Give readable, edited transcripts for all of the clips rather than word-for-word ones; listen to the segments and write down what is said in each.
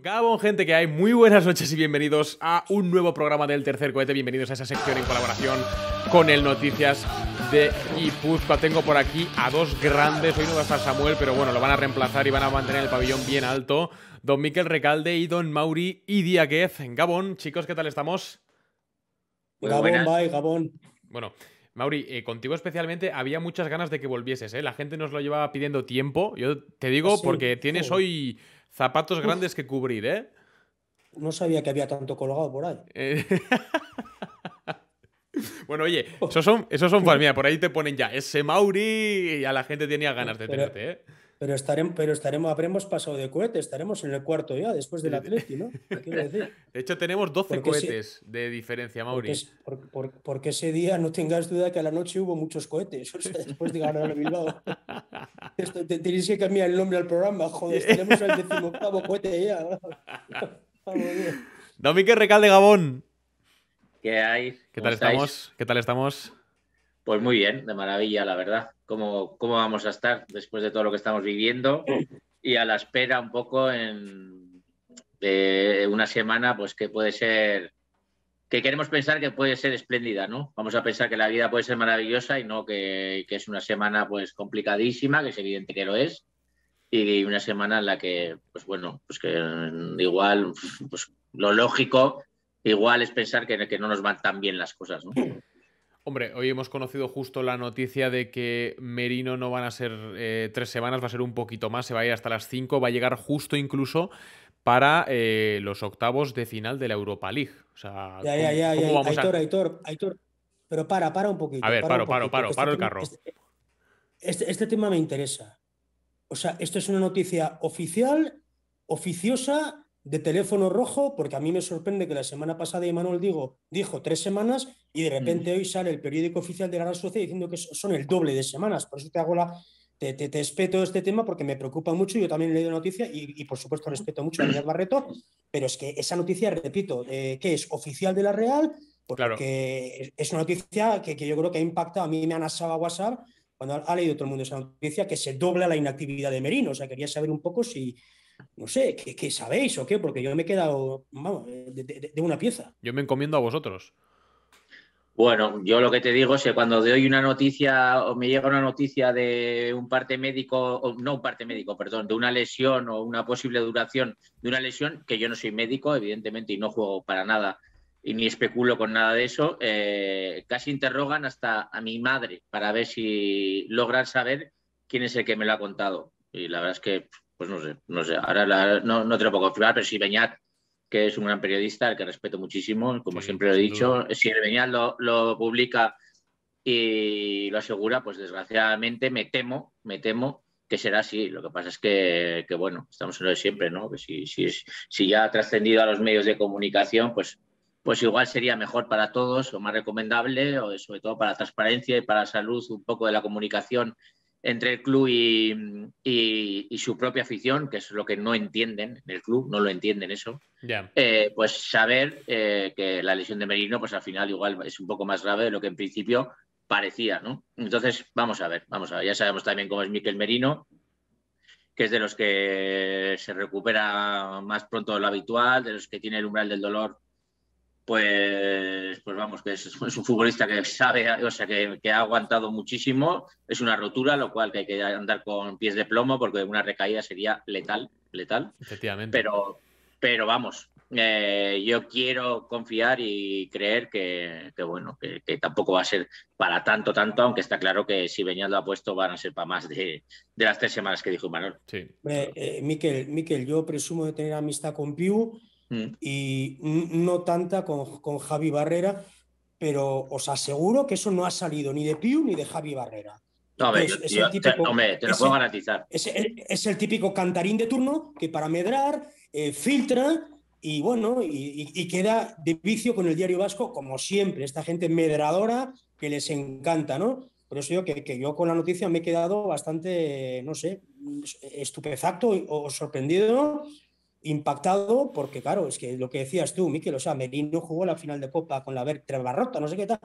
Gabón, gente, que hay. Muy buenas noches y bienvenidos a un nuevo programa del Tercer Cohete. Bienvenidos a esa sección en colaboración con el Noticias de Guipúzcoa. Tengo por aquí a dos grandes. Hoy no va a estar Samuel, pero bueno, lo van a reemplazar y van a mantener el pabellón bien alto. Don Mikel Recalde y don Mauri Diaguez. Gabón, chicos, ¿qué tal estamos? Gabón, bye, Gabón. Bueno, Mauri, contigo especialmente había muchas ganas de que volvieses, ¿eh? La gente nos lo llevaba pidiendo tiempo. Yo te digo, sí, porque tienes hoy zapatos grandes que cubrir, ¿eh? No sabía que había tanto colgado por ahí. Bueno, oye, esos son fans. Mira, por ahí te ponen ya ese Mauri y a la gente tenía ganas de tenerte, ¿eh? Pero habremos pasado de cohete, estaremos en el cuarto ya, después del Atleti, ¿no? ¿Qué quiero decir? De hecho, tenemos 12 cohetes de diferencia, Mauri. Porque ese día no tengas duda que a la noche hubo muchos cohetes, o sea, después de ganar el Bilbao. Tenéis que cambiar el nombre al programa, joder, tenemos al 18º cohete ya. Don Mikel Recalde, Gabón. ¿Qué hay? ¿Qué tal estamos? ¿Qué tal estamos? Pues muy bien, de maravilla, la verdad. ¿Cómo vamos a estar después de todo lo que estamos viviendo y a la espera un poco de una semana, pues que puede ser, que queremos pensar que puede ser espléndida, ¿no? Vamos a pensar que la vida puede ser maravillosa y no que es una semana pues complicadísima, que es evidente que lo es, y una semana en la que, pues bueno, pues que igual, pues lo lógico igual es pensar que no nos van tan bien las cosas, ¿no? Hombre, hoy hemos conocido justo la noticia de que Merino no van a ser 3 semanas, va a ser un poquito más, se va a ir hasta las 5, va a llegar justo incluso para los octavos de final de la Europa League. O sea, ¿cómo vamos Aitor, pero para un poquito. A ver, paro el carro. Este tema me interesa. O sea, esto es una noticia oficial, oficiosa, de teléfono rojo, porque a mí me sorprende que la semana pasada Imanol dijo 3 semanas y de repente hoy sale el periódico oficial de la Real Sociedad diciendo que son el doble de semanas. Por eso te respeto este tema, porque me preocupa mucho. Yo también he leído la noticia y por supuesto respeto mucho a Miguel Barreto, pero es que esa noticia, repito, que es oficial de la Real, porque claro, es una noticia que yo creo que ha impactado. A mí me han asado a WhatsApp cuando ha leído todo el mundo esa noticia, que se dobla la inactividad de Merino. O sea, quería saber un poco si... No sé, ¿qué sabéis o qué? Porque yo me he quedado, vamos, de una pieza. Yo me encomiendo a vosotros. Bueno, yo lo que te digo es que cuando doy una noticia o me llega una noticia de un parte médico, de una lesión o una posible duración de una lesión, que yo no soy médico, evidentemente, y no juego para nada y ni especulo con nada de eso, casi interrogan hasta a mi madre para ver si logran saber quién es el que me lo ha contado. Y la verdad es que... pues no sé, ahora no te lo puedo confirmar, pero si Beñat, que es un gran periodista, al que respeto muchísimo, como sí, siempre lo he dicho, si el Beñat lo publica y lo asegura, pues desgraciadamente me temo que será así. Lo que pasa es que bueno, estamos en lo de siempre, ¿no? Que si ya ha trascendido a los medios de comunicación, pues igual sería mejor para todos, o más recomendable, o sobre todo para la transparencia y para la salud un poco de la comunicación entre el club y su propia afición, que es lo que no entienden en el club, no lo entienden eso, yeah. Pues saber que la lesión de Merino, pues al final igual es un poco más grave de lo que en principio parecía, ¿no? Entonces, vamos a ver. Ya sabemos también cómo es Mikel Merino, que es de los que se recupera más pronto de lo habitual, de los que tiene el umbral del dolor, pues vamos, que es un futbolista que sabe, o sea, que ha aguantado muchísimo. Es una rotura, lo cual que hay que andar con pies de plomo, porque una recaída sería letal. Efectivamente. Pero vamos, yo quiero confiar y creer que bueno, que tampoco va a ser para tanto, aunque está claro que si Beñat lo ha puesto van a ser para más de las 3 semanas que dijo Imanol. Sí. Mikel, yo presumo de tener amistad con Pío, y no tanta con Javi Barrera, pero os aseguro que eso no ha salido ni de Piu ni de Javi Barrera. No, te lo puedo garantizar. Es el típico cantarín de turno que para medrar filtra y bueno, y queda de vicio con el Diario Vasco, como siempre, esta gente medradora que les encanta, ¿no? Por eso digo que yo con la noticia me he quedado bastante, no sé, estupefacto o sorprendido, impactado, porque claro, es que lo que decías tú, Mikel, o sea, Merino jugó la final de Copa con la Barrota, no sé qué tal.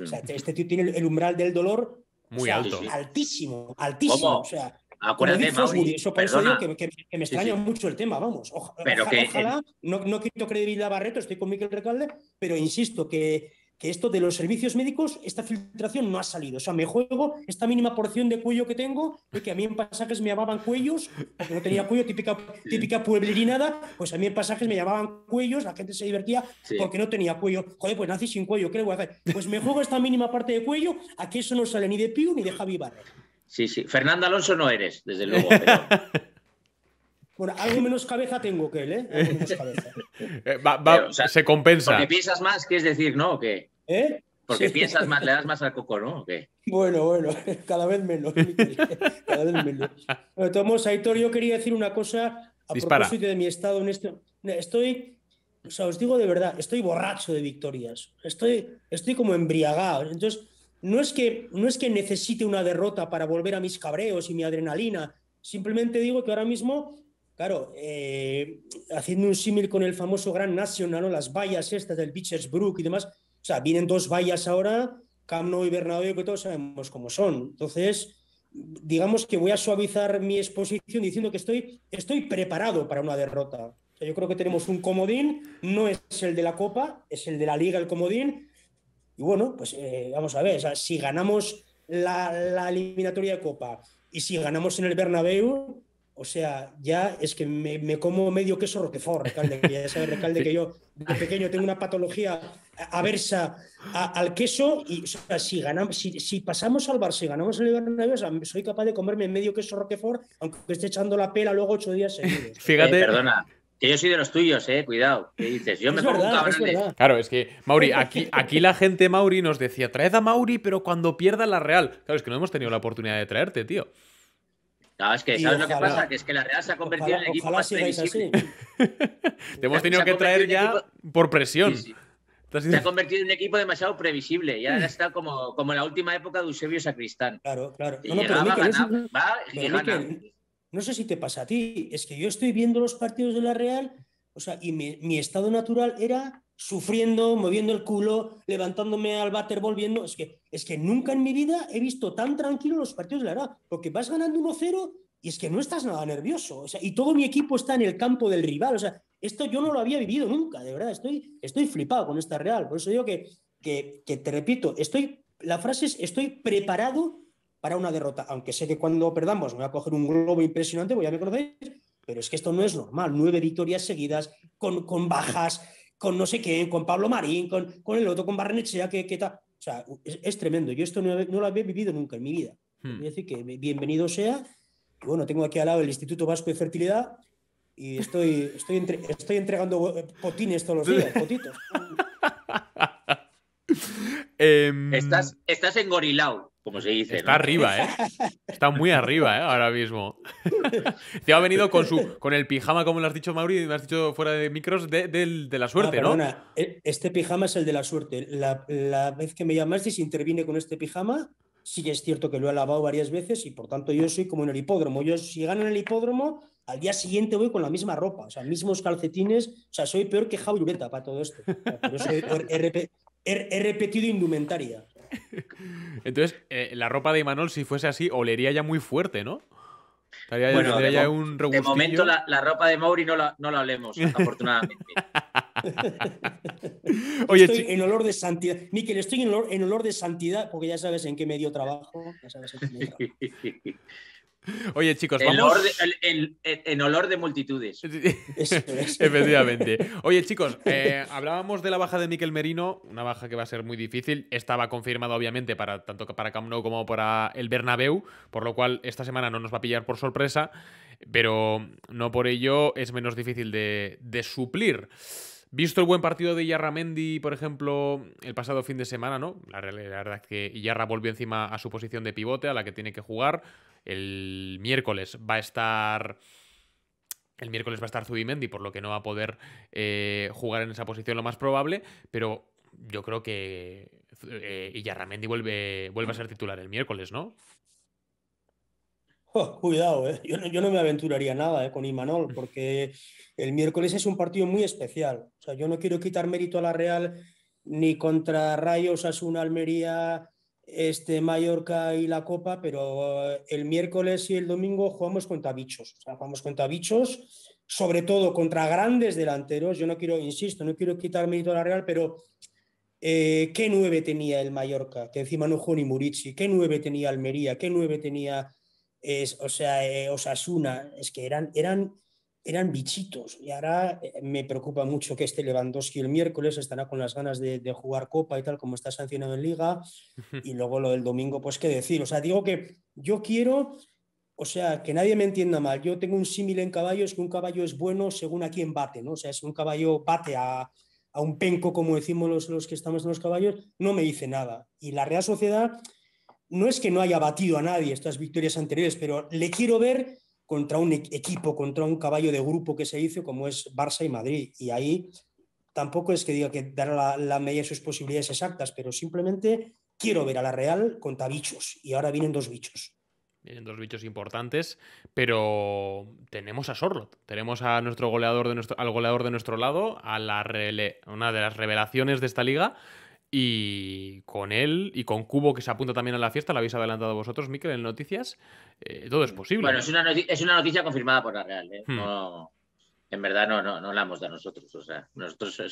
O sea, este tío tiene el umbral del dolor muy alto. Altísimo. O sea, acuérdate, Mauri, eso, por eso digo que me extraña mucho el tema, vamos. Ojalá, no quito credibilidad a Barreto, estoy con Mikel Recalde, pero insisto que esto de los servicios médicos, esta filtración no ha salido. O sea, me juego esta mínima porción de cuello que tengo, y que a mí en pasajes me llamaban cuellos, porque no tenía cuello, típica pueblerinada, pues a mí en pasajes me llamaban cuellos, la gente se divertía porque no tenía cuello. Joder, pues nací sin cuello, ¿qué le voy a hacer? Pues me juego esta mínima parte de cuello, a que eso no sale ni de Pío ni de Javi Barreto. Sí, sí. Fernando Alonso no eres, desde luego, pero... Bueno, algo menos cabeza tengo que él, ¿eh? Algo menos cabeza. Pero, o sea, se compensa. Porque piensas más, ¿qué es decir, no? ¿O qué? ¿Eh? Porque piensas más, le das más al coco, ¿no? ¿O qué? Bueno, cada vez menos. Cada vez menos. Bueno, Tomás, Aitor, yo quería decir una cosa a propósito de mi estado en este... O sea, os digo de verdad, estoy borracho de victorias. Estoy como embriagado. Entonces, no es que necesite una derrota para volver a mis cabreos y mi adrenalina. Simplemente digo que ahora mismo... Claro, haciendo un símil con el famoso Gran Nacional, ¿no? Las vallas estas del Beachersbrook y demás. O sea, vienen dos vallas ahora, Camp Nou y Bernabéu, que todos sabemos cómo son. Entonces, digamos que voy a suavizar mi exposición diciendo que estoy preparado para una derrota. O sea, yo creo que tenemos un comodín, no es el de la Copa, es el de la Liga, el comodín. Y bueno, pues vamos a ver, o sea, si ganamos la eliminatoria de Copa y si ganamos en el Bernabéu... O sea, ya es que me como medio queso Roquefort, Recalde, que ya sabes, Recalde, que yo de pequeño tengo una patología aversa al queso y, o sea, si pasamos al Barça y ganamos el Bernabéu, o sea, soy capaz de comerme medio queso Roquefort, aunque esté echando la pela luego 8 días seguidos. Fíjate. Perdona. Que yo soy de los tuyos, cuidado. ¿Qué dices? Yo me pongo un cabrón de... Claro, es que, Mauri, aquí la gente, Mauri, nos decía, traed a Mauri, pero cuando pierda la Real. Claro, es que no hemos tenido la oportunidad de traerte, tío. No, es que, ¿sabes lo que pasa? Que es que la Real se ha convertido en el equipo más previsible. Te hemos tenido que traer ya equipo... por presión. Sí, sí. Se ha convertido en un equipo demasiado previsible. Ya está como la última época de Eusebio Sacristán. Claro, claro. No, no sé si te pasa a ti. Es que yo estoy viendo los partidos de la Real, o sea, y mi estado natural era sufriendo, moviendo el culo, levantándome al váter, volviendo. Es que nunca en mi vida he visto tan tranquilo los partidos de la Real, porque vas ganando 1-0 y es que no estás nada nervioso. O sea, y todo mi equipo está en el campo del rival. O sea, esto yo no lo había vivido nunca, de verdad. Estoy flipado con esta Real. Por eso digo que te repito, la frase es estoy preparado para una derrota, aunque sé que cuando perdamos me voy a coger un globo impresionante, pues ya me conocéis, pero es que esto no es normal. 9 victorias seguidas, con bajas... con no sé quién, con Pablo Marín, con el otro, con Barrenechea, que tal. O sea, es tremendo. Yo esto no lo había vivido nunca en mi vida. Es decir, que bienvenido sea. Bueno, tengo aquí al lado el Instituto Vasco de Fertilidad y estoy entregando potines todos los días, potitos. Estás engorilao, como se dice. Está arriba, ¿eh? Está muy arriba, ¿eh? Ahora mismo. Te ha venido con el pijama, como lo has dicho, Mauri, me has dicho fuera de micros, de la suerte, ¿no? Perdona, este pijama es el de la suerte. La vez que me llamaste, si intervine con este pijama, sí que es cierto que lo he lavado varias veces y, por tanto, yo soy como en el hipódromo. Yo, si gano en el hipódromo, al día siguiente voy con la misma ropa, o sea, mismos calcetines. O sea, soy peor que Jaureta para todo esto. Por eso he repetido indumentaria. Entonces, la ropa de Imanol, si fuese así, olería ya muy fuerte, ¿no? Bueno, de momento la ropa de Mauri no la olemos, afortunadamente. Oye, estoy en olor de santidad. Mikel, estoy en olor de santidad, porque ya sabes en qué medio trabajo. Oye, chicos, vamos... En olor de multitudes. Efectivamente. Oye, chicos, hablábamos de la baja de Mikel Merino, una baja que va a ser muy difícil. Estaba confirmada, obviamente, tanto para Camp Nou como para el Bernabéu, por lo cual esta semana no nos va a pillar por sorpresa, pero no por ello es menos difícil de suplir. Visto el buen partido de Illarramendi, por ejemplo, el pasado fin de semana, ¿no? La verdad es que Illarra volvió encima a su posición de pivote, a la que tiene que jugar. El miércoles va a estar... El miércoles va a estar Zubimendi, por lo que no va a poder jugar en esa posición lo más probable, pero yo creo que Illarramendi vuelve a ser titular el miércoles, ¿no? Oh, cuidado, ¿eh? Yo no me aventuraría nada con Imanol, porque el miércoles es un partido muy especial. O sea, yo no quiero quitar mérito a la Real ni contra Rayo, Osasuna, Almería, Mallorca y la Copa, pero el miércoles y el domingo jugamos contra bichos. O sea, jugamos contra bichos, sobre todo contra grandes delanteros. Yo no quiero, insisto, no quiero quitar mérito a la Real, pero ¿qué 9 tenía el Mallorca? Que encima no jugó ni Murici. ¿Qué 9 tenía Almería? ¿Qué 9 tenía Osasuna? Es que eran bichitos. Y ahora me preocupa mucho que este Lewandowski el miércoles estará con las ganas de jugar Copa y tal, como está sancionado en Liga. Y luego lo del domingo, pues qué decir. O sea, digo que yo quiero, o sea, que nadie me entienda mal. Yo tengo un símil en caballos, que un caballo es bueno según a quién bate, ¿no? O sea, si un caballo bate a un penco, como decimos los que estamos en los caballos, no me dice nada. Y la Real Sociedad no es que no haya batido a nadie estas victorias anteriores, pero le quiero ver contra un equipo, contra un caballo de grupo que se hizo, como es Barça y Madrid. Y ahí tampoco es que diga que dará la medida de sus posibilidades exactas, pero simplemente quiero ver a la Real contra bichos. Y ahora vienen 2 bichos. Vienen 2 bichos importantes, pero tenemos a Sørloth. Tenemos a nuestro goleador al goleador de nuestro lado, a una de las revelaciones de esta liga. Y con él y con Kubo, que se apunta también a la fiesta, la habéis adelantado vosotros, Mikel, en noticias. Todo es posible. Bueno, es una noticia confirmada por la Real. No, en verdad no la hemos dado nosotros. O sea, nosotros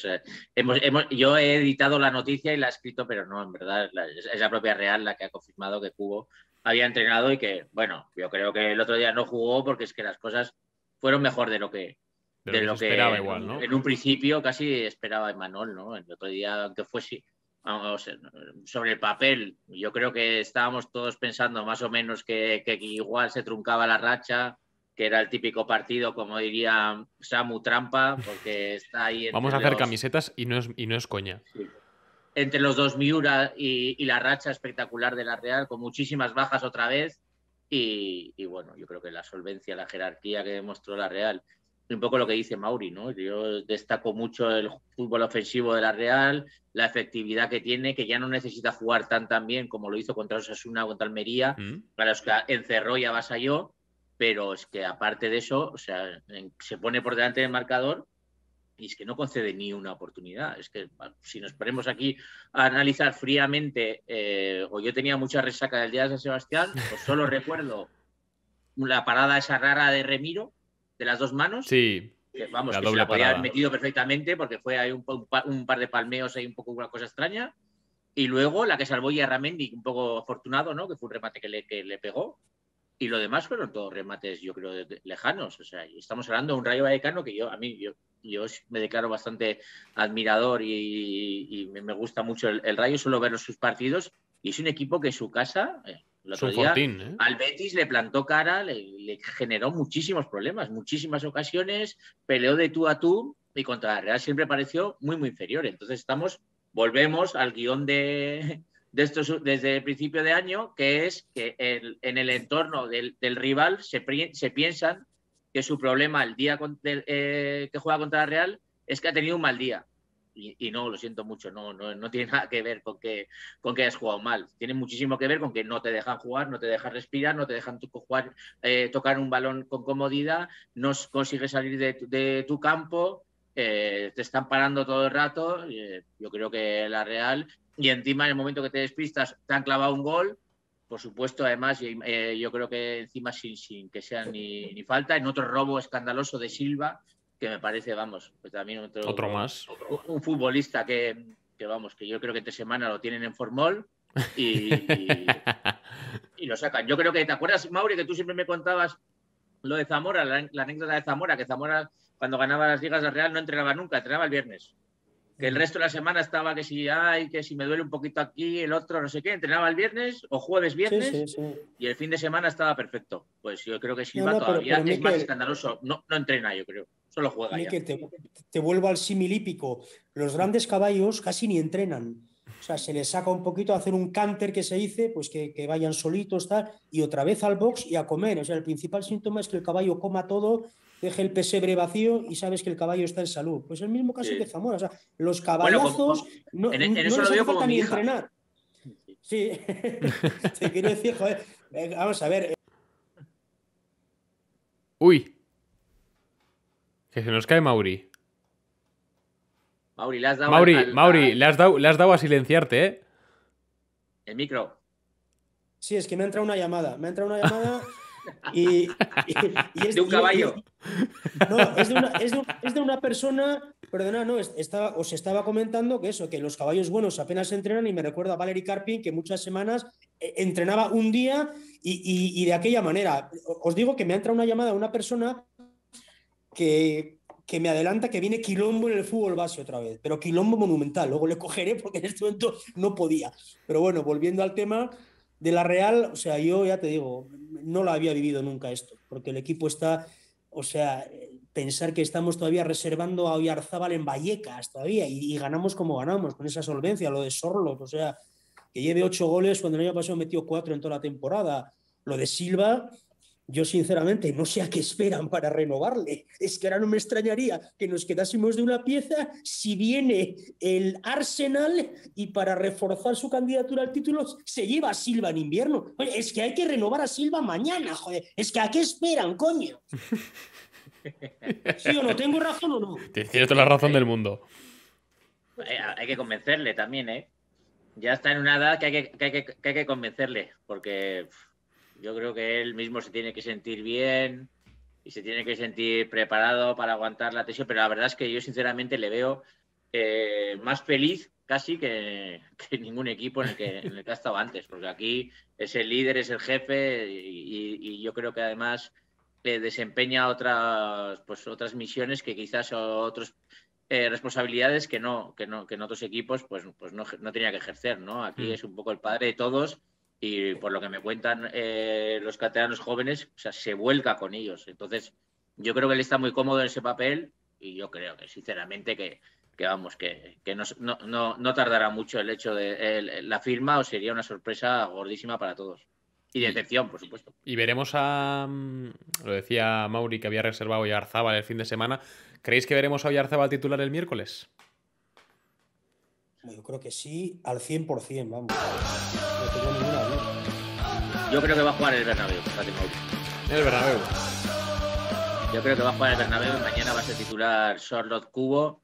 yo he editado la noticia y la he escrito, pero no, en verdad es la propia Real la que ha confirmado que Kubo había entrenado y que, bueno, yo creo que el otro día no jugó porque es que las cosas fueron mejor de lo que... De lo que esperaba igual, ¿no? En un principio casi esperaba Imanol, ¿no? El otro día, aunque fuese... Sobre el papel, yo creo que estábamos todos pensando más o menos que igual se truncaba la racha, que era el típico partido, como diría Samu, trampa, porque está ahí... Vamos a hacer camisetas y no es coña. Sí. Entre los 2 Miura y la racha espectacular de la Real, con muchísimas bajas otra vez, y bueno, yo creo que la solvencia, la jerarquía que demostró la Real, un poco lo que dice Mauri, ¿no? Yo destaco mucho el fútbol ofensivo de la Real, la efectividad que tiene, que ya no necesita jugar tan bien como lo hizo contra Osasuna o contra Almería, para los que encerró y avasalló, pero es que aparte de eso, o sea, se pone por delante del marcador y es que no concede ni una oportunidad. Es que si nos ponemos aquí a analizar fríamente, o yo tenía mucha resaca del día de San Sebastián, pues solo recuerdo la parada esa rara de Remiro, de las 2 manos, sí, que, vamos, la que se la podía haber metido perfectamente porque fue ahí un par de palmeos, ahí un poco una cosa extraña, y luego la que salvó Illarramendi, un poco afortunado, ¿no? Que fue un remate que le pegó, y lo demás fueron todos remates, yo creo, lejanos. O sea, estamos hablando de un Rayo Vallecano que yo me declaro bastante admirador y me gusta mucho el Rayo, suelo ver sus partidos, y es un equipo que en su casa... El otro día, al Betis le plantó cara, le generó muchísimos problemas, muchísimas ocasiones, peleó de tú a tú y contra la Real siempre pareció muy, muy inferior. Entonces volvemos al guión de estos desde el principio de año, que es que en el entorno del rival se piensan que su problema el día que juega contra la Real es que ha tenido un mal día. Y no, lo siento mucho, no tiene nada que ver con que hayas jugado mal. Tiene muchísimo que ver con que no te dejan jugar, no te dejan respirar, no te dejan jugar, tocar un balón con comodidad, no consigues salir de tu campo, te están parando todo el rato. Yo creo que la Real, y encima en el momento que te despistas, te han clavado un gol. Por supuesto, además, yo creo que encima sin que sea ni falta, en otro robo escandaloso de Silva, que me parece, vamos, pues también otro más. Un futbolista que yo creo que entre semana lo tienen en formol y lo sacan. Yo creo que, ¿te acuerdas, Mauri, que tú siempre me contabas lo de Zamora, la anécdota de Zamora, que Zamora cuando ganaba las ligas del Real no entrenaba nunca, entrenaba el viernes? Que el resto de la semana estaba que si me duele un poquito aquí, el otro, no sé qué, entrenaba el viernes o jueves-viernes, sí. Y el fin de semana estaba perfecto. Pues yo creo que Silva todavía pero es más escandaloso. No entrena, yo creo. Solo juega ya. Te vuelvo al símil hípico. Los grandes caballos casi ni entrenan. O sea, se les saca un poquito a hacer un canter que se dice, pues que vayan solitos, tal, y otra vez al box y a comer. O sea, el principal síntoma es que el caballo coma todo, deje el pesebre vacío y sabes que el caballo está en salud. Pues el mismo caso que Zamora. O sea, los caballazos no les hace falta ni entrenar. Sí. Te quiero decir, joder. Vamos a ver. Uy. Que se nos cae Mauri. Mauri, le has dado a silenciarte, ¿eh? El micro. Sí, es que me ha entrado una llamada. Me ha entrado una llamada y es de un caballo. No, es de una persona. Perdona, no, os estaba comentando que eso, que los caballos buenos apenas entrenan, y me recuerda a Valery Karpin, que muchas semanas entrenaba un día y de aquella manera. Os digo que me ha entrado una llamada de una persona que me adelanta que viene quilombo en el fútbol base otra vez, pero quilombo monumental. Luego le cogeré porque en este momento no podía. Pero bueno, volviendo al tema de la Real, o sea, yo ya te digo, no la había vivido nunca esto, porque el equipo está, o sea, pensar que estamos todavía reservando a Oyarzabal en Vallecas todavía y ganamos como ganamos, con esa solvencia, lo de Sørloth, o sea, que lleve 8 goles cuando el año pasado metió 4 en toda la temporada, lo de Silva. Yo, sinceramente, no sé a qué esperan para renovarle. Es que ahora no me extrañaría que nos quedásemos de una pieza si viene el Arsenal y para reforzar su candidatura al título se lleva a Silva en invierno. Oye, es que hay que renovar a Silva mañana, joder. Es que a qué esperan, coño. ¿Sí o no? ¿Tengo razón o no? Tienes toda la razón del mundo. Hay que convencerle también, ¿eh? Ya está en una edad que hay que convencerle, porque... Yo creo que él mismo se tiene que sentir bien y se tiene que sentir preparado para aguantar la tensión, pero la verdad es que yo sinceramente le veo más feliz casi que ningún equipo en el que ha estado antes, porque aquí es el líder, es el jefe y yo creo que además desempeña otras misiones que quizás otros responsabilidades que en otros equipos pues no tenía que ejercer, ¿no? Aquí es un poco el padre de todos. Y por lo que me cuentan los canteranos jóvenes, o sea, se vuelca con ellos. Entonces, yo creo que él está muy cómodo en ese papel y yo creo que, sinceramente, que no tardará mucho el hecho de la firma, o sería una sorpresa gordísima para todos. Y decepción, por supuesto. Y veremos a... Lo decía Mauri, que había reservado a Oyarzabal el fin de semana. ¿Creéis que veremos a Oyarzabal titular el miércoles? Yo creo que sí, al 100%, vamos. Yo creo que va a jugar el Bernabéu. El Bernabéu. Yo creo que va a jugar el Bernabéu. Mañana va a ser titular Sørloth, Kubo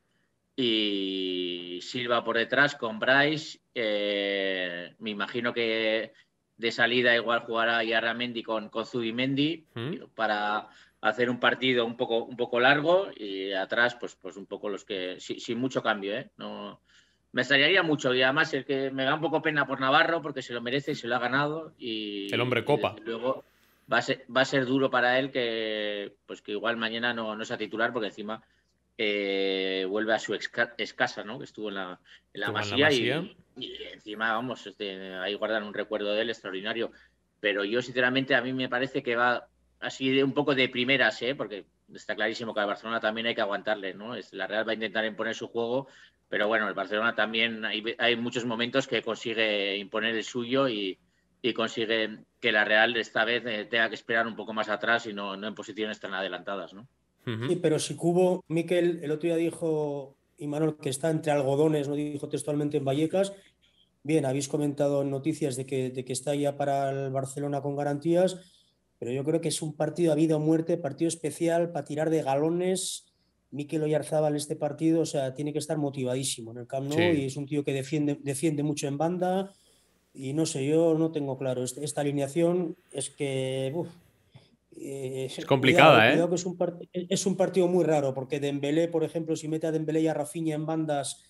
y Silva por detrás con Bryce. Me imagino que de salida igual jugará Illarramendi con Zubimendi para hacer un partido un poco largo, y atrás pues un poco los que... Sin mucho cambio, ¿eh? No... Me extrañaría mucho, y además el que me da un poco pena por Navarro, porque se lo merece y se lo ha ganado. Y el hombre copa. Luego va a ser duro para él que igual mañana no sea titular, porque encima vuelve a su ex casa, ¿no? Que estuvo en la Masía. Y encima, vamos, ahí guardan un recuerdo de él extraordinario. Pero yo, sinceramente, a mí me parece que va así de un poco de primeras, ¿eh? Porque está clarísimo que al Barcelona también hay que aguantarle, ¿no? La Real va a intentar imponer su juego. Pero bueno, el Barcelona también hay muchos momentos que consigue imponer el suyo y consigue que la Real esta vez tenga que esperar un poco más atrás y no en posiciones tan adelantadas, ¿no? Sí, pero si Kubo, Mikel, el otro día dijo Imanol que está entre algodones, no dijo textualmente, en Vallecas. Bien, habéis comentado noticias de que está ya para el Barcelona con garantías, pero yo creo que es un partido a vida o muerte, partido especial para tirar de galones. Mikel Oyarzabal en este partido, o sea, tiene que estar motivadísimo en el Camp Nou, sí. Y es un tío que defiende mucho en banda, y no sé, yo no tengo claro. Esta alineación es que... es complicada, cuidado, ¿eh? Cuidado, que es un partido muy raro, porque Dembélé, por ejemplo, si mete a Dembélé y a Rafinha en bandas,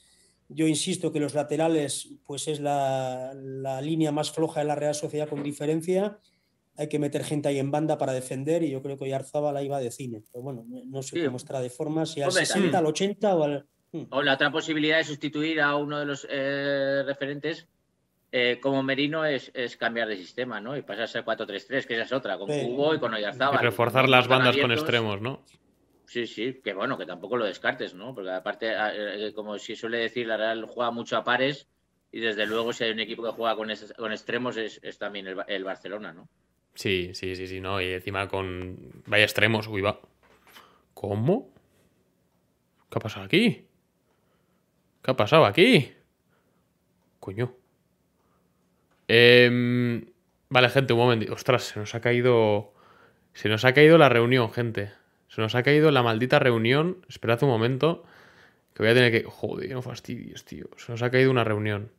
yo insisto que los laterales, pues es la línea más floja de la Real Sociedad con diferencia. Hay que meter gente ahí en banda para defender, y yo creo que Oyarzabal ahí va de cine. Pero bueno, no sé cómo estará de forma, si al 60, al 80 o al... O la otra posibilidad de sustituir a uno de los referentes como Merino es cambiar de sistema, ¿no? Y pasarse al 4-3-3, que esa es otra, con Kubo y con Oyarzabal. Y reforzar las bandas abiertos, con extremos, ¿no? Sí, que bueno, que tampoco lo descartes, ¿no? Porque aparte, como si suele decir, la Real juega mucho a pares, y desde luego si hay un equipo que juega con extremos es también el Barcelona, ¿no? Sí, no, y encima con... Vaya extremos, uy, va. ¿Cómo? ¿Qué ha pasado aquí? ¿Qué ha pasado aquí? Coño. Vale, gente, un momento. Ostras, se nos ha caído... Se nos ha caído la reunión, gente. Se nos ha caído la maldita reunión. Esperad un momento, que voy a tener que... Joder, no fastidies, tío. Se nos ha caído una reunión.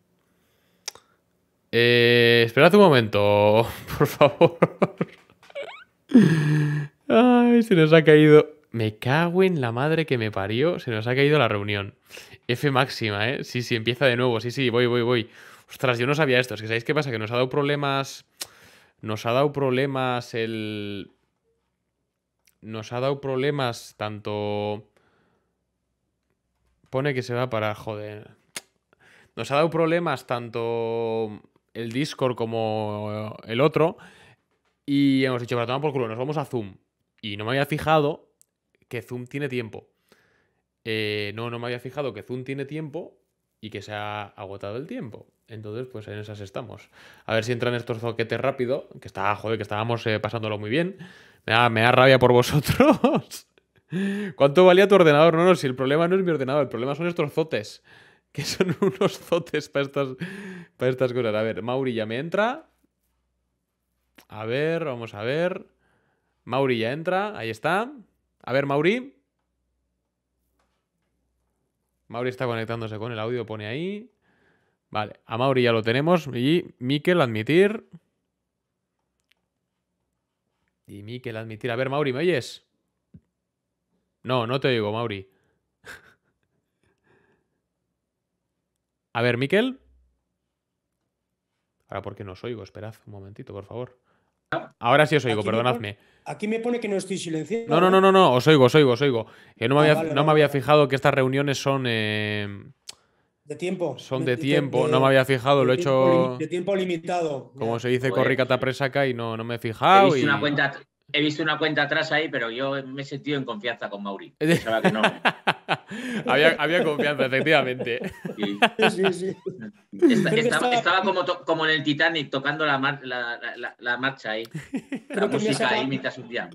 Esperad un momento, por favor. Ay, se nos ha caído. Me cago en la madre que me parió. Se nos ha caído la reunión. F máxima, ¿eh? Sí, sí, empieza de nuevo. Sí, sí, voy. Ostras, yo no sabía esto. Es que ¿sabéis qué pasa? Que nos ha dado problemas... Nos ha dado problemas tanto... Pone que se va para... Joder. Nos ha dado problemas tanto el Discord como el otro. Y hemos dicho, para tomar por culo, nos vamos a Zoom. Y no me había fijado que Zoom tiene tiempo. No me había fijado que Zoom tiene tiempo y que se ha agotado el tiempo. Entonces, pues en esas estamos. A ver si entran estos zoquetes rápido. Que está, joder, que estábamos pasándolo muy bien. Me da rabia por vosotros. ¿Cuánto valía tu ordenador? No, si el problema no es mi ordenador, el problema son estos zotes. Que son unos zotes para estas cosas. A ver, Mauri ya me entra. A ver, vamos a ver. Mauri ya entra, ahí está. A ver, Mauri. Mauri está conectándose con el audio, pone ahí. Vale, a Mauri ya lo tenemos. Y Mikel, admitir. Y Mikel, admitir. A ver, Mauri, ¿me oyes? No, no te oigo, Mauri. A ver, Mikel. Ahora, ¿por qué no os oigo? Esperad un momentito, por favor. Ahora sí os oigo, perdonadme. Aquí me pone que no estoy silenciado. No, os oigo. Que no me había, vale. Fijado que estas reuniones son... De tiempo. Son de tiempo, no me había fijado, lo he hecho... De tiempo limitado. Como se dice, corrí catapresaca y no me he fijado. He visto una cuenta atrás ahí, pero yo me he sentido en confianza con Mauri. Pensaba que no. había confianza, efectivamente. Sí. Estaba como en el Titanic, tocando la marcha ahí. La música ahí mientras subía.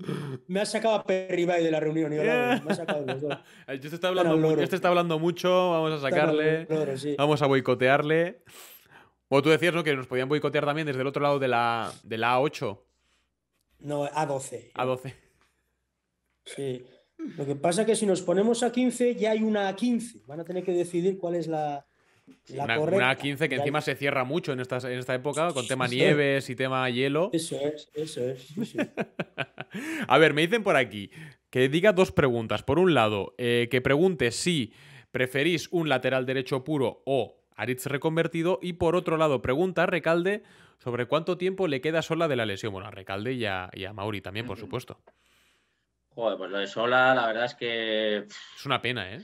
Me ha sacado a Aperribay de la reunión. Me ha sacado los dos. Este está hablando mucho, vamos a sacarle. Loro, sí. Vamos a boicotearle. O tú decías, ¿no?, que nos podían boicotear también desde el otro lado de la A8. No, A12. A12. Sí. Lo que pasa es que si nos ponemos a 15, ya hay una A15. Van a tener que decidir cuál es la correcta. Una A15 que encima se cierra mucho en esta época, con tema nieves y tema hielo. Eso es. Sí. A ver, me dicen por aquí que diga dos preguntas. Por un lado, que pregunte si preferís un lateral derecho puro o Aritz reconvertido. Y por otro lado, pregunta Recalde sobre cuánto tiempo le queda a Sola de la lesión. Bueno, a Recalde y a Mauri también, por supuesto. Joder, pues lo de Sola, la verdad es que... Es una pena, ¿eh?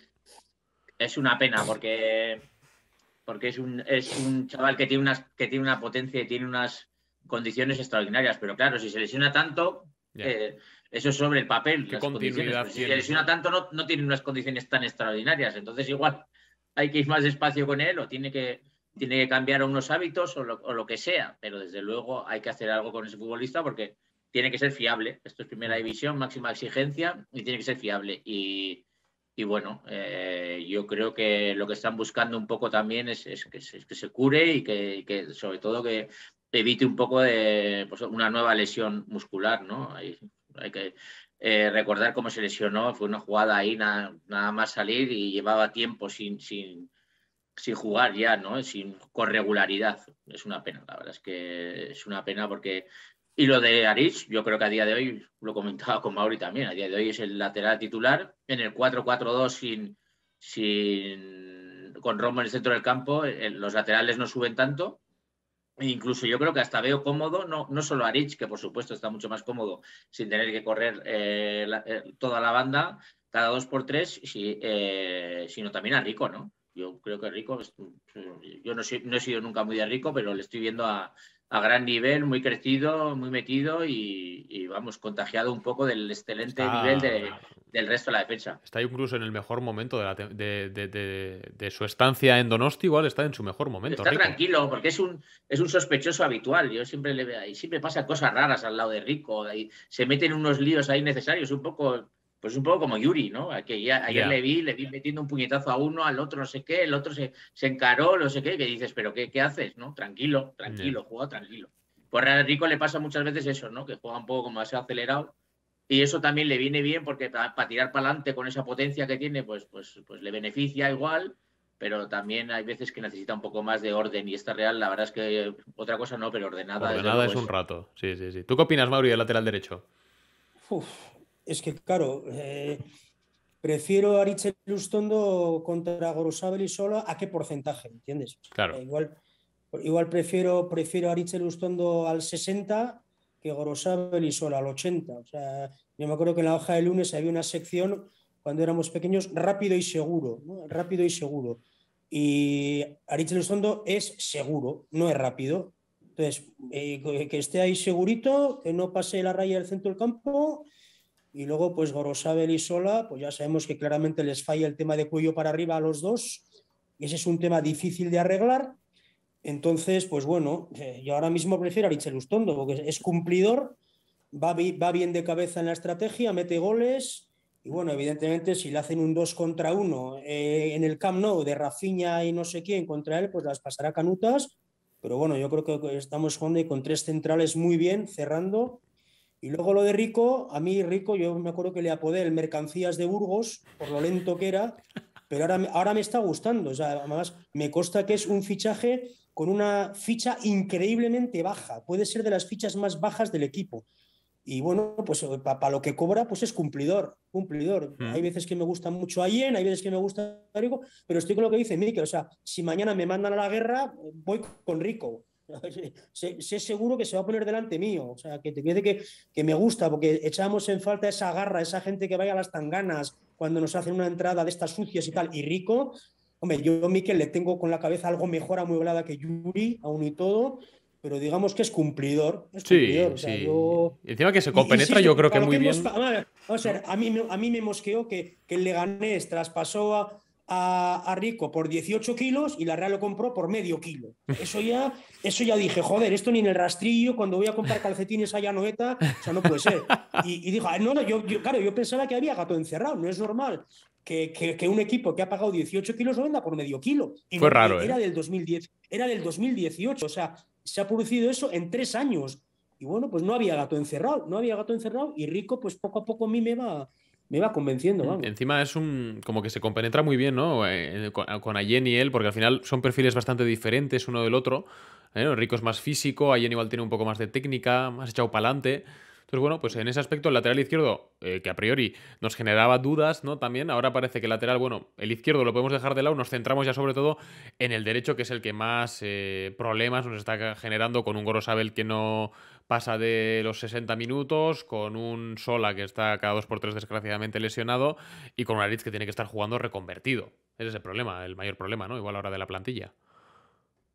Es una pena porque es un chaval que tiene una potencia y tiene unas condiciones extraordinarias. Pero claro, si se lesiona tanto, eso es sobre el papel. ¿Qué continuidad tiene? Si se lesiona tanto, no tiene unas condiciones tan extraordinarias. Entonces igual hay que ir más despacio con él o tiene que cambiar unos hábitos o lo que sea, pero desde luego hay que hacer algo con ese futbolista porque tiene que ser fiable. Esto es primera división, máxima exigencia y tiene que ser fiable. Y bueno, yo creo que lo que están buscando un poco también es que se cure y que sobre todo que evite un poco de una nueva lesión muscular, ¿no? Hay que recordar cómo se lesionó. Fue una jugada ahí, nada más salir y llevaba tiempo sin jugar ya, ¿no? Con regularidad. Es una pena, la verdad es que es una pena porque... Y lo de Aritz, yo creo que a día de hoy, lo comentaba con Mauri también, a día de hoy es el lateral titular en el 4-4-2 con Romo en el centro del campo. Los laterales no suben tanto. Incluso yo creo que hasta veo cómodo, no solo Aritz, que por supuesto está mucho más cómodo sin tener que correr toda la banda cada 2x3, sino también a Rico, ¿no? Yo creo que Rico, yo no he sido nunca muy de Rico, pero le estoy viendo a gran nivel, muy crecido, muy metido y vamos, contagiado un poco del excelente nivel del resto de la defensa. Está incluso en el mejor momento de su estancia en Donosti, igual está en su mejor momento. Está Rico. Tranquilo, porque es un sospechoso habitual. Yo siempre le veo y siempre pasa cosas raras al lado de Rico, y se meten unos líos ahí necesarios, un poco como Yuri, ¿no? Que ya, ayer le vi metiendo un puñetazo a uno, al otro no sé qué, el otro se encaró, no sé qué, y que dices, pero ¿qué haces? ¿No? Tranquilo, juega tranquilo. Pues a Rico le pasa muchas veces eso, ¿no? Que juega un poco como demasiado acelerado y eso también le viene bien porque para tirar para adelante con esa potencia que tiene, pues le beneficia igual pero también hay veces que necesita un poco más de orden, y esta Real, la verdad es que otra cosa no, pero ordenada. Ordenada es un rato, sí, sí, sí. ¿Tú qué opinas, Mauri, del lateral derecho? Uf, es que, claro, prefiero a Aritz Elustondo contra Gorosabel y Sola, ¿a qué porcentaje? ¿Entiendes? Claro. Igual prefiero a Aritz Elustondo al 60 que Gorosabel y Sola al 80. O sea, yo me acuerdo que en la hoja de lunes había una sección, cuando éramos pequeños, rápido y seguro, ¿no? Rápido y seguro. Y Aritz Elustondo es seguro, no es rápido. Entonces, que esté ahí segurito, que no pase la raya del centro del campo. Y luego, pues Gorosabel y Sola, pues ya sabemos que claramente les falla el tema de cuello para arriba a los dos. Y ese es un tema difícil de arreglar. Entonces, pues bueno, yo ahora mismo prefiero a Aritz Elustondo, porque es cumplidor, va bien de cabeza en la estrategia, mete goles. Y bueno, evidentemente, si le hacen un 2 contra 1 en el Camp Nou de Rafinha y no sé quién contra él, pues las pasará canutas. Pero bueno, yo creo que estamos jugando con 3 centrales muy bien, cerrando. Y luego lo de Rico, a mí Rico, yo me acuerdo que le apodé el Mercancías de Burgos, por lo lento que era, pero ahora me está gustando. O sea, además, me consta que es un fichaje con una ficha increíblemente baja. Puede ser de las fichas más bajas del equipo. Y bueno, pues para lo que cobra, pues es cumplidor. Hay veces que me gusta mucho a Ien, hay veces que me gusta a Rico, pero estoy con lo que dice Mikel. O sea, si mañana me mandan a la guerra, voy con Rico. Sé seguro que se va a poner delante mío. O sea, que te quede que me gusta, porque echamos en falta esa garra, esa gente que vaya a las tanganas cuando nos hacen una entrada de estas sucias y tal. Y Rico, hombre, yo a Mikel le tengo con la cabeza algo mejor amueblada que Yuri, aún y todo. Pero digamos que es cumplidor. Es cumplidor. Sí, o sea, sí. Yo... Encima que se compenetra, yo creo que muy bien. O sea, a mí me mosqueó que el Leganés traspasó a Rico por 18 kilos y la Real lo compró por medio kilo. Eso ya dije, joder, esto ni en el rastrillo, cuando voy a comprar calcetines a Llanoeta, o sea, no puede ser. Y dijo, no, yo pensaba que había gato encerrado, no es normal. Que un equipo que ha pagado 18 kilos lo venda por medio kilo. Y fue raro, ¿eh? Era del 2018, o sea, se ha producido eso en 3 años. Y bueno, pues no había gato encerrado y Rico, pues poco a poco a mí me va convenciendo. Vamos. Encima es como que se compenetra muy bien, ¿no? Con Ayen y él, porque al final son perfiles bastante diferentes uno del otro. Rico es más físico, Ayen igual tiene un poco más de técnica, más echado para adelante. Entonces, bueno, pues en ese aspecto el lateral izquierdo, que a priori nos generaba dudas, ¿no? También ahora parece que el lateral, bueno, el izquierdo lo podemos dejar de lado, nos centramos ya sobre todo en el derecho, que es el que más problemas nos está generando, con un Gorosabel que no pasa de los 60 minutos, con un Sola que está cada 2 por 3 desgraciadamente lesionado, y con un Aritz que tiene que estar jugando reconvertido. Ese es el problema, el mayor problema, ¿no? Igual ahora de la plantilla.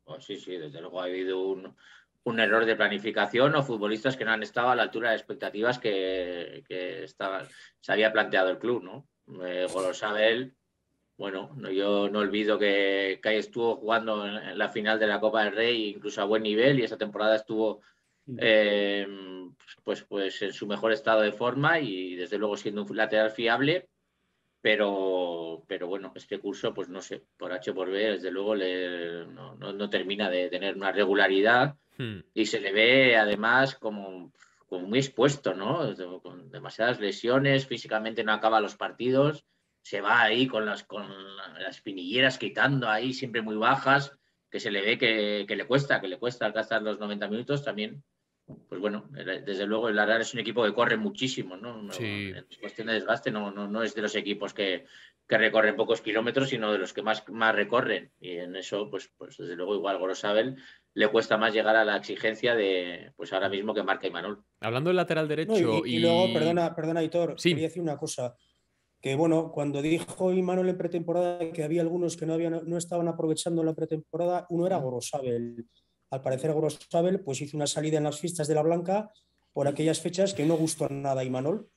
Pues sí, desde luego ha habido un error de planificación o futbolistas que no han estado a la altura de expectativas que se había planteado el club, ¿no? Gorosabel, bueno, yo no olvido que estuvo jugando en la final de la Copa del Rey, incluso a buen nivel, y esa temporada estuvo pues en su mejor estado de forma y desde luego siendo un lateral fiable. Pero bueno, este curso, pues no sé, por H o por B, desde luego no termina de tener una regularidad y se le ve además como muy expuesto, ¿no? Con demasiadas lesiones, físicamente no acaba los partidos, se va ahí con las pinilleras quitando ahí, siempre muy bajas, que se le ve que le cuesta alcanzar los 90 minutos también. Pues bueno, desde luego el Real es un equipo que corre muchísimo, ¿no? Sí. En cuestión de desgaste no es de los equipos que recorren pocos kilómetros, sino de los que más recorren. Y en eso, pues desde luego igual Gorosabel le cuesta más llegar a la exigencia de, pues ahora mismo, que marca Imanol. Hablando del lateral derecho... No, y luego, perdona Aitor, sí. Quería decir una cosa. Que bueno, cuando dijo Imanol en pretemporada que había algunos que no estaban aprovechando la pretemporada, uno era Gorosabel. Al parecer Gorosabel pues hizo una salida en las fiestas de la Blanca por aquellas fechas que no gustó nada a Imanol,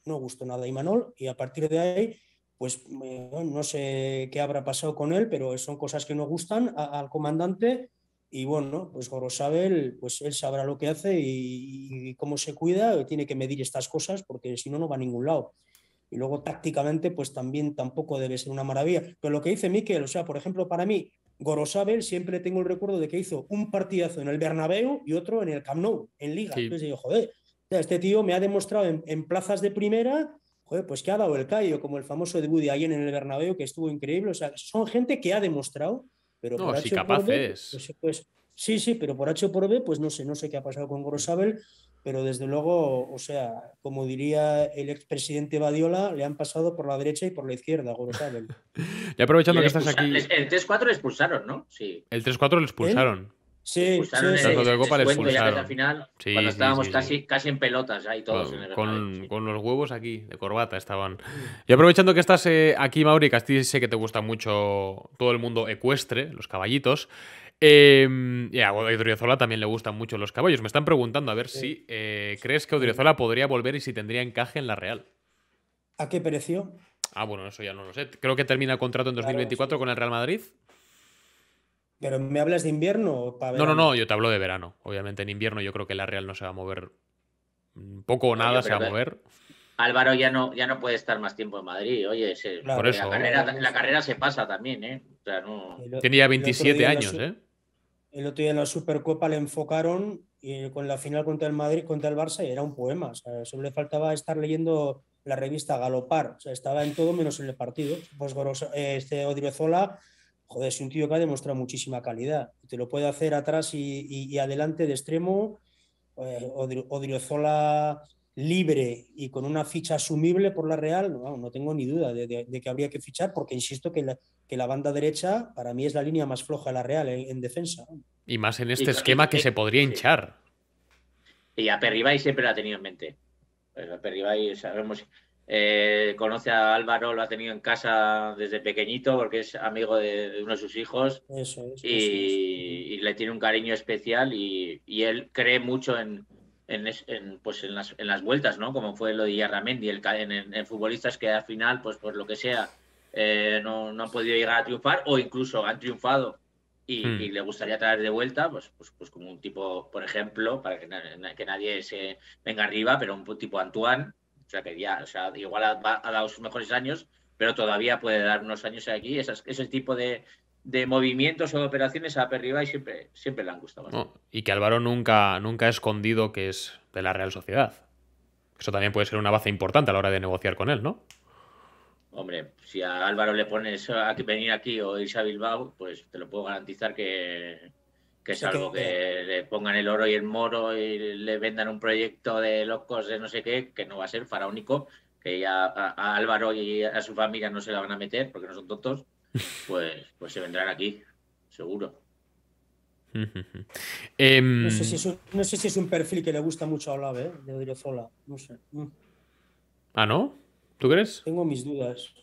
y a partir de ahí pues no sé qué habrá pasado con él, pero son cosas que no gustan al comandante. Y bueno, pues Gorosabel, pues él sabrá lo que hace y cómo se cuida, tiene que medir estas cosas porque si no, no va a ningún lado. Y luego tácticamente pues también tampoco debe ser una maravilla. Pero lo que dice Mikel, o sea, por ejemplo, para mí Gorosabel siempre tengo el recuerdo de que hizo un partidazo en el Bernabéu y otro en el Camp Nou, en Liga. Sí. Entonces digo, joder, este tío me ha demostrado en plazas de primera joder, pues que ha dado el callo, como el famoso debut de ayer en el Bernabéu, que estuvo increíble. O sea, son gente que ha demostrado, pero no, por si H capaces. Por B, pues, sí, sí, pero por H por B, pues no sé qué ha pasado con Gorosabel, pero desde luego, o sea, como diría el expresidente Badiola, le han pasado por la derecha y por la izquierda a Gorosabel. Y aprovechando que estás aquí... El 3-4 le expulsaron, ¿no? Sí. El 3-4 le expulsaron. ¿Eh? Sí, expulsaron sí, el Copa le expulsaron. Al final, sí, cuando estábamos sí, sí, casi en pelotas ahí todos. Con, en el Bernabéu, sí, con los huevos aquí, de corbata estaban. Y aprovechando que estás aquí, Mauri, que a ti sé que te gusta mucho todo el mundo ecuestre, los caballitos. Y a Odriozola también le gustan mucho los caballos. Me están preguntando a ver si crees que Odriozola podría volver y si tendría encaje en la Real. ¿A qué precio? Ah, bueno, eso ya no lo sé. Creo que termina contrato en 2024 con el Real Madrid. ¿Pero me hablas de invierno o para verano? No, yo te hablo de verano. Obviamente en invierno yo creo que la Real no se va a mover. Poco o nada se va a mover. Álvaro ya no puede estar más tiempo en Madrid. Oye, por eso, la carrera se pasa también, ¿eh? O sea, no... Tenía 27 años, ¿eh? El otro día en la Supercopa le enfocaron y con la final contra el Madrid, contra el Barça, y era un poema. O sea, solo le faltaba estar leyendo la revista Galopar. O sea, estaba en todo menos en el partido. Pues Odriozola, joder, es un tío que ha demostrado muchísima calidad. Te lo puede hacer atrás y adelante de extremo. Odriozola libre y con una ficha asumible por la Real, no tengo ni duda de que habría que fichar, porque insisto que la banda derecha para mí es la línea más floja de la Real en defensa. Y más en este esquema que se podría hinchar. Y a Aperribay siempre la ha tenido en mente. Pues a Aperribay sabemos, conoce a Álvaro, lo ha tenido en casa desde pequeñito porque es amigo de uno de sus hijos. Eso es, y le tiene un cariño especial y él cree mucho en las vueltas, ¿no? Como fue lo de Illarramendi, en futbolistas que al final, pues por lo que sea, no han podido llegar a triunfar o incluso han triunfado y le gustaría traer de vuelta, pues como un tipo, por ejemplo, para que nadie se venga arriba, pero un tipo Antoine, o sea, que ya, o sea, igual ha dado sus mejores años, pero todavía puede dar unos años aquí, ese tipo de movimientos o de operaciones a Aperribay siempre le han gustado. No, y que Álvaro nunca ha escondido que es de la Real Sociedad. Eso también puede ser una baza importante a la hora de negociar con él, ¿no? Hombre, si a Álvaro le pones a venir aquí o irse a Bilbao, pues te lo puedo garantizar que es algo que le pongan el oro y el moro y le vendan un proyecto de locos de no sé qué, que no va a ser faraónico, que ya a Álvaro y a su familia no se la van a meter porque no son tontos. Pues se vendrán aquí, seguro. No sé si es un perfil que le gusta mucho a Olave, de Odriozola. No sé. ¿Ah, no? ¿Tú crees? Tengo mis dudas.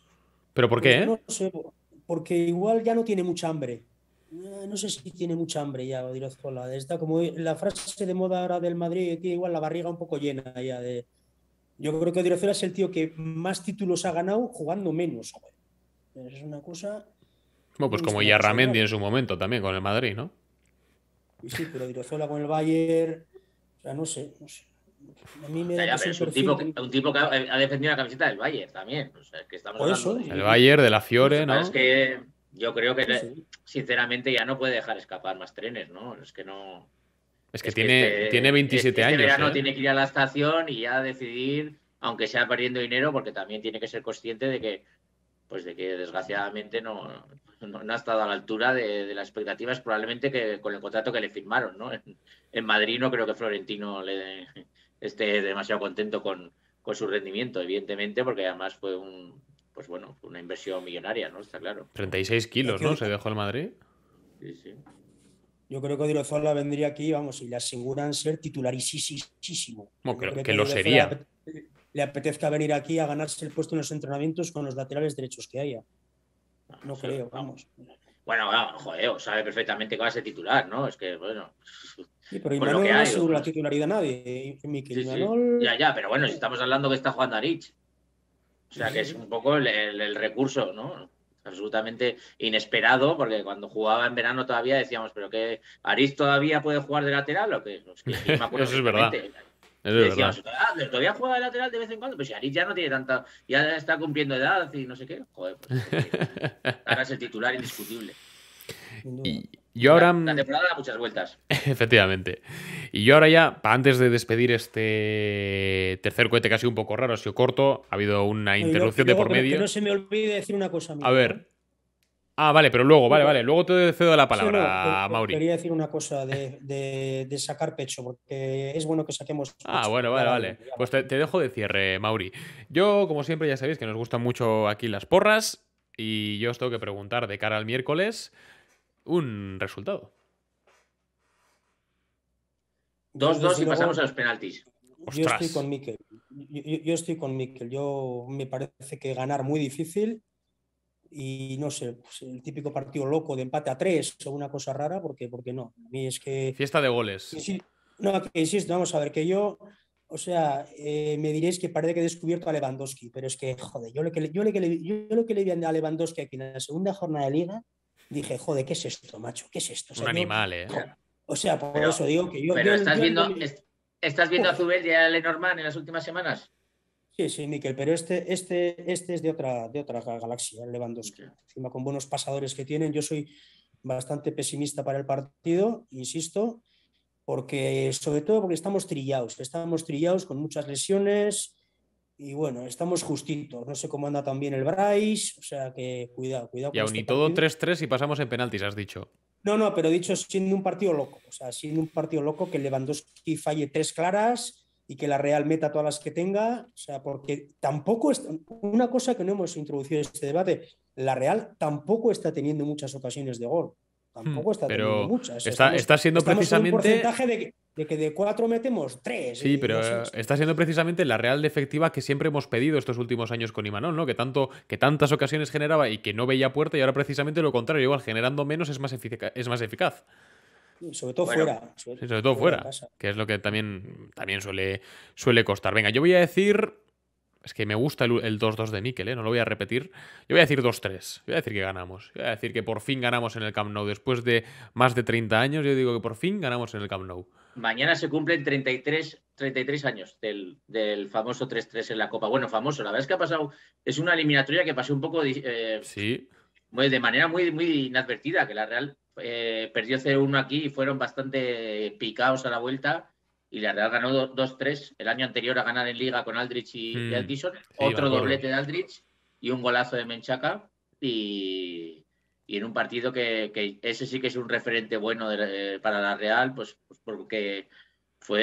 ¿Pero por qué? Pues no sé, porque igual ya no tiene mucha hambre. No sé si tiene mucha hambre ya Odriozola. Está como la frase de moda ahora del Madrid, tiene igual la barriga un poco llena ya de... Yo creo que Odriozola es el tío que más títulos ha ganado jugando menos, joder. Es una cosa... Bueno, pues como Illarramendi en su momento también con el Madrid, ¿no? Sí, pero Odriozola con el Bayern... O sea, no sé. A mí me da es un tipo que ha defendido la camiseta del Bayern también. O sea, que estamos hablando de... El Bayern, de la Fiore, ¿no? Es que yo creo que, sinceramente, ya no puede dejar escapar más trenes, ¿no? Es que no... Es que tiene 27 años. Este verano tiene que ir a la estación y ya decidir, aunque sea perdiendo dinero, porque también tiene que ser consciente de que desgraciadamente no ha estado a la altura de las expectativas, probablemente que con el contrato que le firmaron, ¿no? En Madrid no creo que Florentino esté demasiado contento con su rendimiento, evidentemente, porque además fue una inversión millonaria, ¿no? Está claro. 36 kilos, ¿no? Se dejó el Madrid. Sí, sí. Yo creo que Odriozola vendría aquí, vamos, y le aseguran ser titularísimo. Bueno, creo que lo sería. Le apetezca venir aquí a ganarse el puesto en los entrenamientos con los laterales derechos que haya. No creo, vamos. Bueno, joder, sabe perfectamente que va a ser titular, ¿no? Es que, bueno... Sí, pero Imanol no asegura la titularidad a nadie. Imanol... Sí. Ya, pero bueno, si estamos hablando que está jugando Aritz. O sea, que es un poco el recurso, ¿no? Absolutamente inesperado, porque cuando jugaba en verano todavía decíamos, pero que Aritz todavía puede jugar de lateral o qué. Es que me acuerdo. Eso es verdad. Decíamos, todavía juega de lateral de vez en cuando, pues si Aritz ya no tiene tanta, ya está cumpliendo edad y no sé qué, joder, pues ahora es el titular indiscutible. Y, Yo ahora... La temporada da muchas vueltas. Efectivamente. Y yo ahora ya, antes de despedir este tercer cohete, que ha sido un poco raro, ha sido corto, ha habido una interrupción de por medio. Que no se me olvide decir una cosa. Amigo. A ver. Ah, vale, pero luego, vale, vale. Luego te cedo la palabra, sí, no, Mauri. Quería decir una cosa de sacar pecho, porque es bueno que saquemos pecho. Ah, bueno, vale, vale. Pues te dejo de cierre, Mauri. Yo, como siempre, ya sabéis que nos gustan mucho aquí las porras y yo os tengo que preguntar de cara al miércoles un resultado. 2-2 y pasamos a los penaltis. ¡Ostras! Yo estoy con Mikel. Yo estoy con Mikel. Yo me parece que ganar muy difícil. Y no sé, pues el típico partido loco de empate a 3 o una cosa rara, porque no. A mí es que... Fiesta de goles. No, que insisto, vamos a ver, que yo, o sea, me diréis que parece que he descubierto a Lewandowski, pero es que, joder, yo lo que le vi a Lewandowski aquí en la segunda jornada de Liga, dije, joder, ¿qué es esto, macho? ¿Qué es esto? O sea, un animal, ¿eh? O sea, por eso digo que yo... Pero ¿estás viendo a Zubel y a Lenormand en las últimas semanas? Sí, sí, Mikel, pero este es de otra galaxia, el Lewandowski. Encima con buenos pasadores que tienen. Yo soy bastante pesimista para el partido, insisto, porque sobre todo porque estamos trillados con muchas lesiones y bueno, estamos justitos. No sé cómo anda también el Brais, o sea que cuidado. Y aún y todo 3-3 y pasamos en penaltis, has dicho. No, pero dicho siendo un partido loco, o sea, siendo un partido loco que el Lewandowski falle 3 claras y que la Real meta todas las que tenga, o sea, porque tampoco es una cosa que no hemos introducido en este debate, la Real tampoco está teniendo muchas ocasiones de gol, tampoco está teniendo muchas. O sea, está siendo precisamente... Un porcentaje de que de 4 metemos 3. Sí, pero está siendo precisamente la Real defectiva que siempre hemos pedido estos últimos años con Imanol, ¿no? Que tantas ocasiones generaba y que no veía puerta, y ahora precisamente lo contrario, igual generando menos es más eficaz. Sobre todo fuera. Sobre todo fuera, que es lo que también suele costar. Venga, yo voy a decir... Es que me gusta el 2-2 de Mikel, ¿eh? No lo voy a repetir. Yo voy a decir 2-3. Voy a decir que ganamos. Yo voy a decir que por fin ganamos en el Camp Nou. Después de más de 30 años, yo digo que por fin ganamos en el Camp Nou. Mañana se cumplen 33 años del famoso 3-3 en la Copa. Bueno, famoso. La verdad es que ha pasado... Es una eliminatoria que pasó un poco... sí. De manera muy, muy inadvertida, que la Real... perdió 0-1 aquí y fueron bastante picados a la vuelta y la Real ganó 2-3 el año anterior a ganar en Liga con Aldrich y Atkinson, sí, otro doblete de Aldrich y un golazo de Menchaca y en un partido que ese sí que es un referente bueno para la Real, pues porque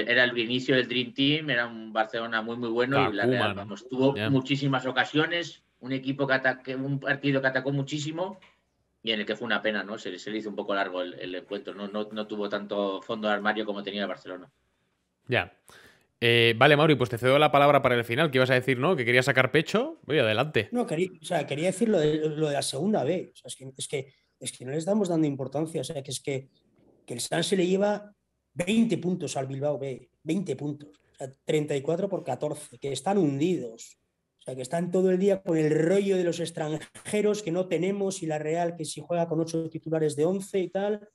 era el inicio del Dream Team, era un Barcelona muy muy bueno y la Real tuvo muchísimas ocasiones, un equipo un partido que atacó muchísimo y en el que fue una pena, ¿no? Se le hizo un poco largo el encuentro, no tuvo tanto fondo de armario como tenía el Barcelona. Ya. Vale, Mauri, pues te cedo la palabra para el final, que ibas a decir, ¿no? Que quería sacar pecho. Voy adelante. No, quería decir lo de la segunda B. O sea, es que no le estamos dando importancia. O sea, que el San se le lleva 20 puntos al Bilbao B. 20 puntos. O sea, 34-14. Que están hundidos. O sea, que están todo el día con el rollo de los extranjeros que no tenemos y la Real que si juega con 8 titulares de 11 y tal.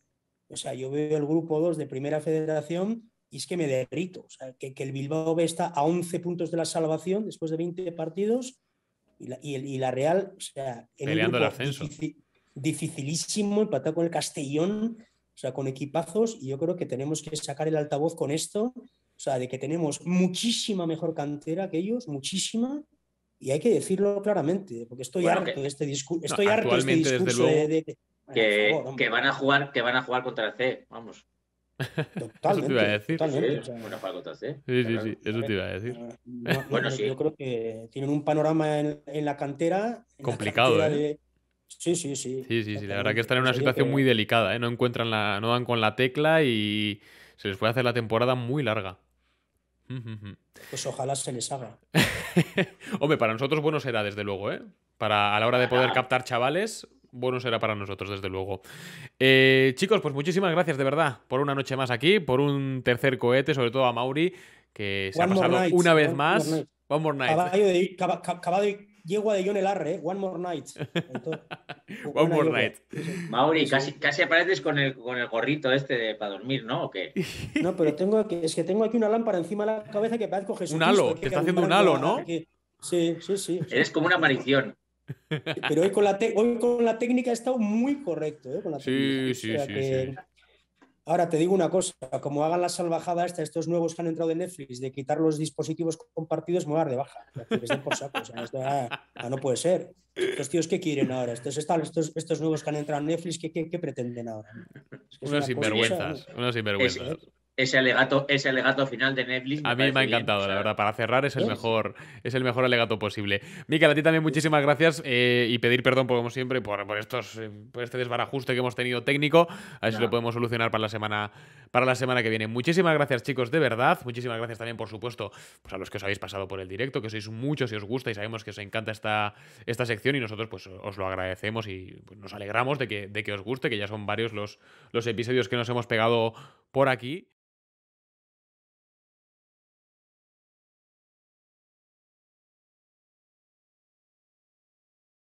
O sea, yo veo el grupo 2 de Primera Federación y es que me derrito. O sea, que el Bilbao B está a 11 puntos de la salvación después de 20 partidos y la Real, o sea, en peleando el ascenso. Dificilísimo, empatado con el Castellón, o sea, con equipazos, y yo creo que tenemos que sacar el altavoz con esto, o sea, de que tenemos muchísima mejor cantera que ellos, muchísima. Y hay que decirlo claramente, porque estoy harto de este discurso. Estoy harto de este discurso que van a jugar contra el C, vamos. Totalmente. Eso te iba a decir. Totalmente, sí, o sea, van a jugar contra el C. Sí, eso te iba a decir. Bueno, sí. Yo creo que tienen un panorama en la cantera. Complicado, la cantera. Sí. Sí, la verdad que están en una situación muy delicada, ¿eh? No dan con la tecla y se les puede hacer la temporada muy larga. Pues ojalá se les haga. Hombre, para nosotros bueno será, desde luego, ¿eh? A la hora de poder captar chavales, bueno será para nosotros, desde luego. Chicos, pues muchísimas gracias, de verdad, por una noche más aquí, por un tercer cohete, sobre todo a Mauri, que se ha pasado una vez más. One more night. Caballo y yegua de John Elarre, ¿eh? One more night. One more night. Mauri, casi apareces con el gorrito este para dormir, ¿no? ¿O qué? No, pero tengo aquí una lámpara encima de la cabeza que parezco Jesús. Un halo, te está haciendo un halo, ¿no? Sí. Eres como una aparición. Pero hoy con la técnica ha estado muy correcto, ¿eh? Con la técnica. Sí. Ahora te digo una cosa, como hagan la salvajada esta, estos nuevos que han entrado de Netflix, de quitar los dispositivos compartidos, me voy a dar de baja. Les den por saco. O sea, no puede ser. Estos tíos, ¿qué quieren ahora? Estos nuevos que han entrado en Netflix, ¿qué pretenden ahora? Es que unas sinvergüenzas. Ese alegato final de Netflix. A mí me ha encantado, bien, la verdad. Para cerrar es el mejor alegato posible. Mikel, a ti también muchísimas gracias y pedir perdón, como siempre, por este desbarajuste que hemos tenido técnico. A ver si lo podemos solucionar para la semana que viene. Muchísimas gracias, chicos, de verdad. Muchísimas gracias también, por supuesto, pues a los que os habéis pasado por el directo, que sois muchos y os gusta y sabemos que os encanta esta sección y nosotros pues os lo agradecemos y pues, nos alegramos de que os guste, que ya son varios los episodios que nos hemos pegado por aquí.